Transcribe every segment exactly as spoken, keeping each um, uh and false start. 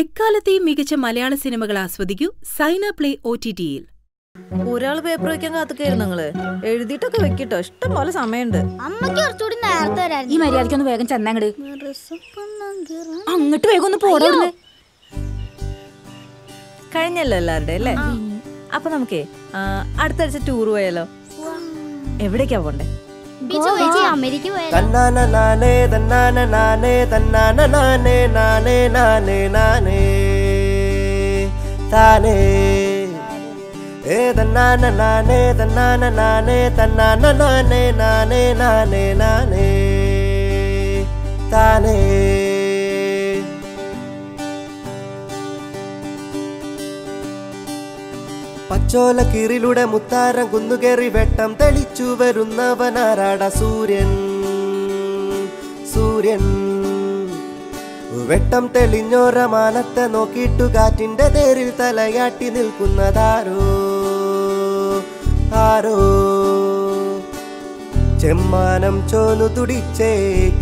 എക്കാലത്തെയും മികച്ച മലയാള സിനിമകൾ ആസ്വദിക്കൂ സൈന പ്ലേ ഒടിടിയിൽ. ഒരാൾ പേപ്പർ വെക്കാൻ കാത്തുകയായിരുന്നു ഞങ്ങള്. എഴുതിട്ടൊക്കെ വെക്കിട്ടോ, ഇഷ്ടം പോലെ സമയമുണ്ട്. അമ്മയ്ക്ക് കുറച്ചുകൂടി നേരത്തെ വരാൻ. ഈ മര്യാദക്കൊന്ന് വേഗം ചെന്നാ അങ്ങട്. അങ്ങോട്ട് വേഗം ഒന്ന് പോടാ. കഴിഞ്ഞല്ലോ എല്ലാവരുടെ അല്ലേ? അപ്പൊ നമുക്കേ അടുത്തടിച്ച് ടൂർ പോയാലോ? എവിടേക്കാ പോണ്ടേ? പച്ചോല കിറിലൂടെ മുത്താരം കുന്നുകേറി വെട്ടം തെളിച്ചു വരുന്നവനാരാടാ സൂര്യൻ സൂര്യൻ. വെട്ടം തെളിഞ്ഞോര മാനത്തെ നോക്കിയിട്ടു കാറ്റിന്റെ തേരിൽ തലയാട്ടി നിൽക്കുന്നതാരോ ആരോ. ചെമ്മാനം ചോന്നു തുടിച്ചേ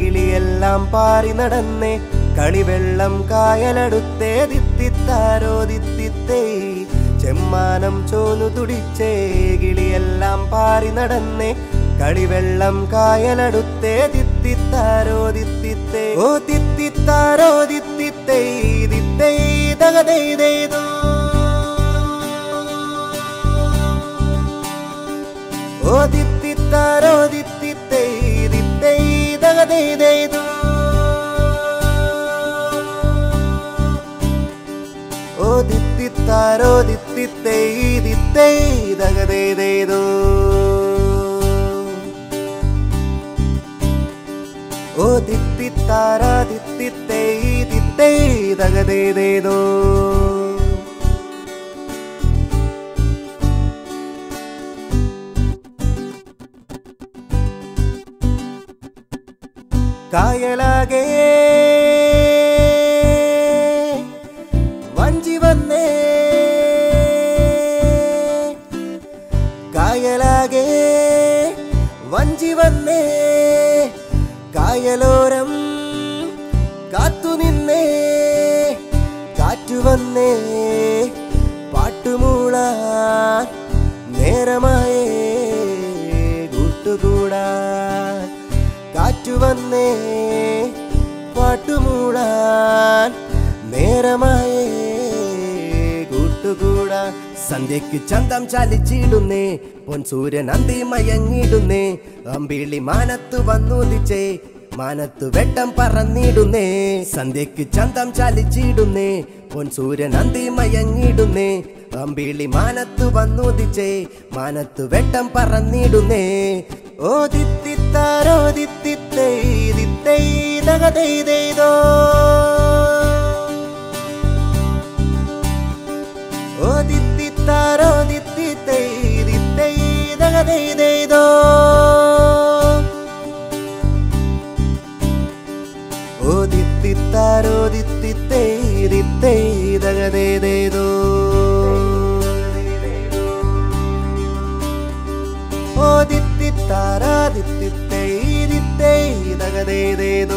കിളിയെല്ലാം പാറി നടന്നേ കളിവെള്ളം കായലടുത്തേ ദിത്തിത്താരോ ദിത്തിത്തേ. ചെമ്മാനം ചോന്നു തുടിച്ചേ കിളിയെല്ലാം പാറി നടന്നേ കളിവെള്ളം കായലടുത്തേ ദിത്തിത്താരോ ദിത്തിത്തേ ഓ ദിത്തിത്താരോ ദിത്തിത്തേ ദിത്തേ തകതൈതൈതോ. ഓ ദിത്തിത്താരോ ദിത്തിത്തേ ദിത്തേ തകതൈതൈതോ. ഓ ദിത്തിത്താരോ ദിത്തിത്തേ ദിത്തേ തകതൈതൈതോ. ഓ ദിത്തിത്താരാ ദിത്തിത്തേ ദിത്തേ തകതൈതൈതോ. കായലാകെ വഞ്ചി വന്നേ കായലാകെ വഞ്ചി വന്നേ കായലോരം കാത്തുനിന്നേ കാറ്റുവന്നേ പാട്ടുമൂള നേരമായേ കൂട്ടുകൂടാ കാറ്റുവന്നേ പാട്ടുമൂളാൻ നേരമായേ കൂട്ടുകൂടാ. സന്ധ്യയ്ക്ക് ചന്തം ചലിച്ചിടുന്നേ പൊൻ സൂര്യൻ അന്തി മയങ്ങിടുന്നേ അമ്പിളി മാനത്തു വന്നുദിച്ചേ മാനത്തു വെട്ടം പറന്നിടുന്നേ. സന്ധ്യയ്ക്ക് ചന്തം ചലിച്ചിടുന്നേ പൊൻ സൂര്യൻ അന്തി മയങ്ങിടുന്നേ അമ്പിളി മാനത്തു വന്നുദിച്ചേ മാനത്തു വെട്ടം പറന്നിടുന്നേ. ഓ ദിത്തിത്താരോ ദിത്തിത്തേ ദിത്തേ തകതൈതൈതോ. ഓ ദിത്തിത്താരോ ദിത്തിത്തേ ദിത്തേ തകതൈതൈതോ. ഓ ദിത്തിത്താരോ ദിത്തിത്തേ ദിത്തേ തകതൈതൈതോ. ഓ ദിത്തിത്താരാ ദിത്തിത്തേ ദിത്തേ തകതൈതൈതോ.